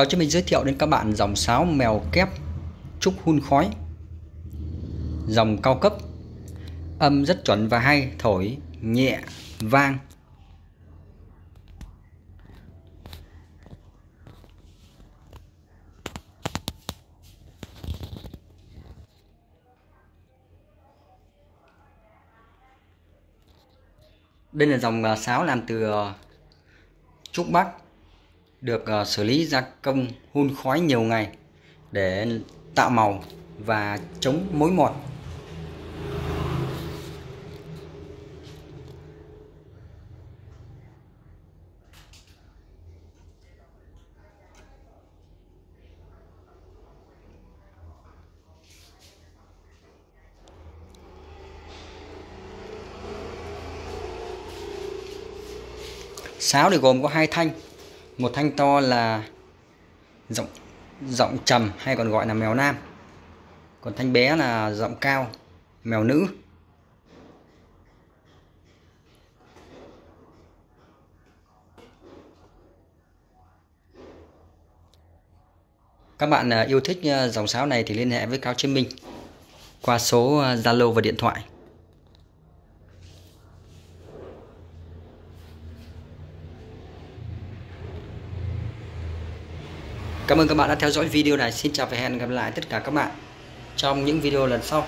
Cao Trí Minh giới thiệu đến các bạn dòng sáo mèo kép trúc hun khói, dòng cao cấp, âm rất chuẩn và hay, thổi nhẹ vang. Đây là dòng sáo làm từ trúc bắc, được xử lý gia công hun khói nhiều ngày để tạo màu và chống mối mọt. Sáo thì gồm có hai thanh, một thanh to là giọng trầm hay còn gọi là mèo nam, còn thanh bé là giọng cao mèo nữ. Các bạn yêu thích dòng sáo này thì liên hệ với Cao Trí Minh qua số Zalo và điện thoại. Cảm ơn các bạn đã theo dõi video này. Xin chào và hẹn gặp lại tất cả các bạn trong những video lần sau.